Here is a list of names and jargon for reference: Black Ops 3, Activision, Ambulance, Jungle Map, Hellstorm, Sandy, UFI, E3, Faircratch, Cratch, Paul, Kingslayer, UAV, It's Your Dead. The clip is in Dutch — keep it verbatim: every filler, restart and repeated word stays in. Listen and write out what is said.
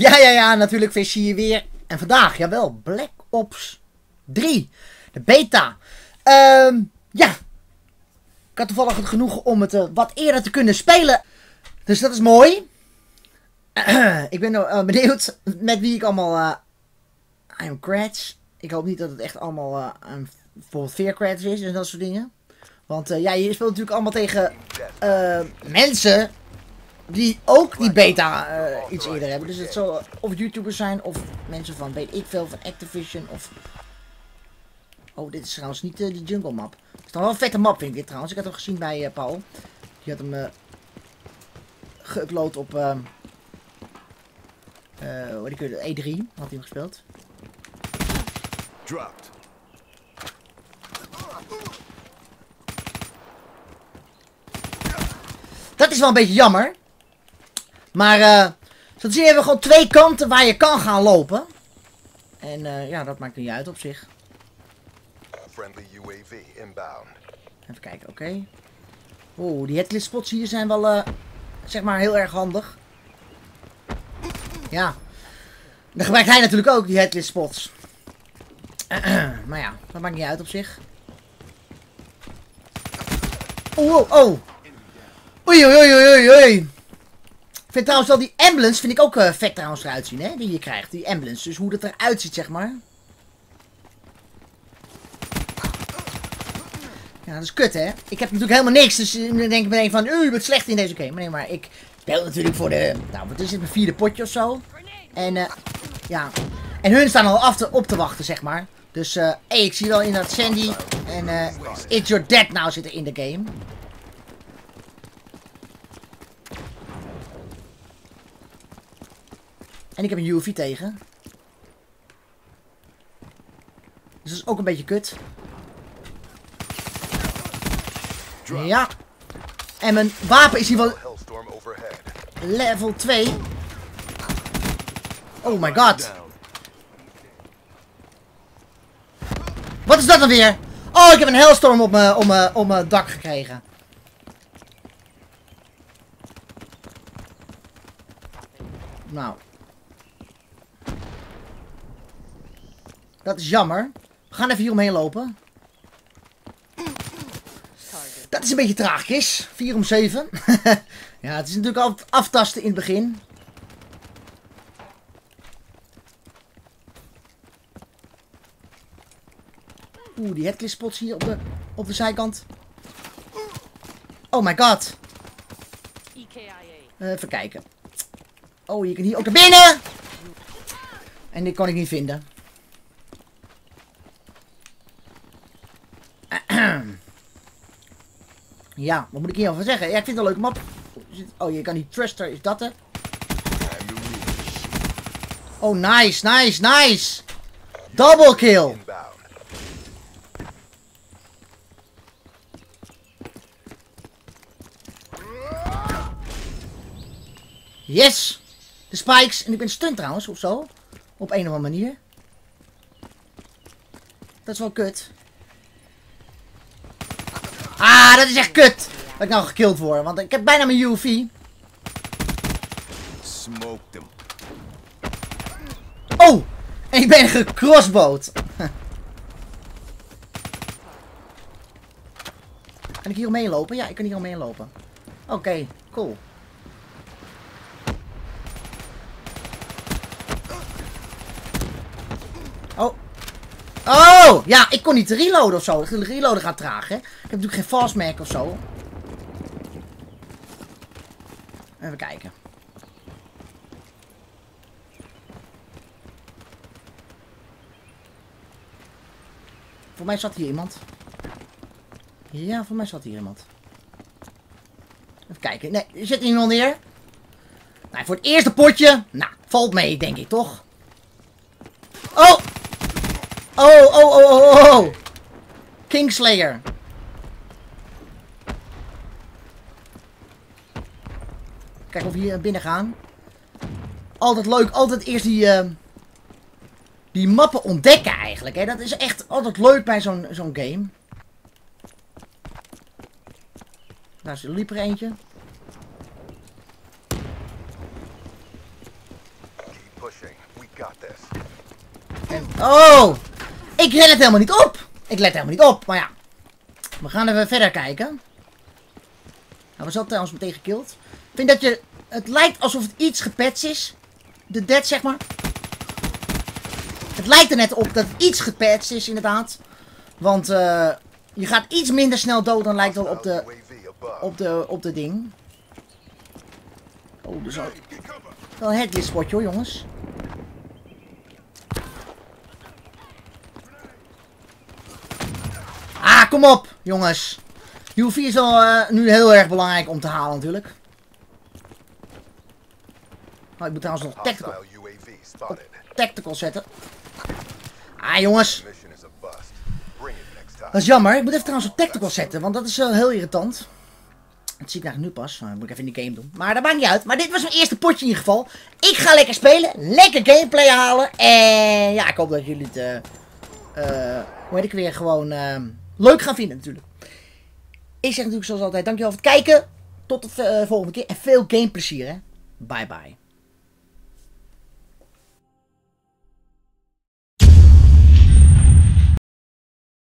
Ja, ja, ja, natuurlijk Visje hier weer. En vandaag, jawel, Black Ops drie. De beta. Um, ja, ik had toevallig het genoegen om het uh, wat eerder te kunnen spelen. Dus dat is mooi. Uh, ik ben uh, benieuwd met wie ik allemaal... Uh, I'm Cratch. Ik hoop niet dat het echt allemaal uh, um, bijvoorbeeld Faircratch is en dat soort dingen. Want uh, ja, je speelt natuurlijk allemaal tegen uh, mensen... die ook die beta uh, iets eerder hebben. Dus het zal of YouTubers zijn of mensen van weet ik veel, van Activision of... Oh, dit is trouwens niet uh, de Jungle Map. Het is dan wel een vette map vind ik dit trouwens. Ik had hem gezien bij uh, Paul. Die had hem uh, geüpload op... Uh, uh, hoe heet het? E drie had hij hem gespeeld. Dropped. Dat is wel een beetje jammer. Maar uh, zo zie je hebben we gewoon twee kanten waar je kan gaan lopen. En uh, ja, dat maakt niet uit op zich. Friendly U A V inbound. Even kijken, oké. Okay. Oeh, die headless spots hier zijn wel uh, zeg maar heel erg handig. Ja. Dan gebruikt hij natuurlijk ook die headless spots. Maar ja, dat maakt niet uit op zich. Oeh, oh, oh. Oei, oei, oei, oei. Ik vind trouwens wel die ambulance vind ik ook uh, vet trouwens eruit zien, hè? Die je krijgt, die ambulance. Dus hoe dat eruit ziet, zeg maar. Ja, dat is kut, hè? Ik heb natuurlijk helemaal niks, dus dan denk ik meteen van, u, je bent slecht in deze game. Maar nee, maar ik speel natuurlijk voor de, nou, wat is het, mijn vierde potje of zo. En, uh, ja. En hun staan al af te, op te wachten, zeg maar. Dus, hé, uh, hey, ik zie wel inderdaad Sandy en uh, It's Your Dead nou zitten in de game. En ik heb een U A V tegen. Dus dat is ook een beetje kut. Ja. En mijn wapen is hier wel... level twee. Oh my god. Wat is dat dan weer? Oh, ik heb een Hellstorm op mijn, op mijn, op mijn dak gekregen. Nou... dat is jammer. We gaan even hier omheen lopen. Dat is een beetje traagjes. vier om zeven. Ja, het is natuurlijk altijd aftasten in het begin. Oeh, die headcliff spots hier op de, op de zijkant. Oh my god. Even kijken. Oh, je kan hier ook naar binnen. En dit kan ik niet vinden. Ja, wat moet ik hierover zeggen? Ja, ik vind het een leuke map. Oh, je kan die thruster, is dat er? Oh, nice, nice, nice! Double kill! Yes! De spikes, en ik ben stunned trouwens, of zo. Op een of andere manier. Dat is wel kut. Ah, dat is echt kut. Dat ik nou gekild word, want ik heb bijna mijn U A V. Oh, en ik ben gecrossbowd. Kan ik hier omheen lopen? Ja, ik kan hier omheen lopen. Oké, okay, cool. Oh. Oh, ja, ik kon niet reloaden of zo. De reloaden gaat traag, hè. Ik heb natuurlijk geen fastmark of zo. Even kijken. Voor mij zat hier iemand. Ja, voor mij zat hier iemand. Even kijken. Nee, er zit iemand neer. Nou, voor het eerste potje. Nou, valt mee, denk ik, toch? Oh! Oh, oh, oh, oh, oh! Kingslayer. Kijk of we hier binnen gaan. Altijd leuk, altijd eerst die, uh, die mappen ontdekken eigenlijk. Hè? Dat is echt altijd leuk bij zo'n zo'n game. Daar is liep er eentje. Oh! Ik let het helemaal niet op! Ik let helemaal niet op, maar ja. We gaan even verder kijken. Nou, we zaten ons meteen gekild. Ik vind dat je... Het lijkt alsof het iets gepatcht is. De dead, zeg maar. Het lijkt er net op dat het iets gepatcht is, inderdaad. Want uh, je gaat iets minder snel dood dan lijkt wel op de... Op de... Op de ding. Oh, dus al... Wel een headless spotje hoor, jongens. Ah, kom op, jongens. U F I is wel uh, nu heel erg belangrijk om te halen, natuurlijk. Oh, ik moet trouwens nog tactical, tactical zetten. Ah, jongens. Dat is jammer. Ik moet even trouwens op tactical zetten, want dat is uh, heel irritant. Dat zie ik eigenlijk nu pas. Dat moet ik even in de game doen. Maar dat maakt niet uit. Maar dit was mijn eerste potje in ieder geval. Ik ga lekker spelen. Lekker gameplay halen. En ja, ik hoop dat jullie het... Uh, uh, hoe heet ik weer? Gewoon uh, leuk gaan vinden natuurlijk. Ik zeg natuurlijk zoals altijd. Dankjewel voor het kijken. Tot de uh, volgende keer. En veel gameplezier hè. Bye bye.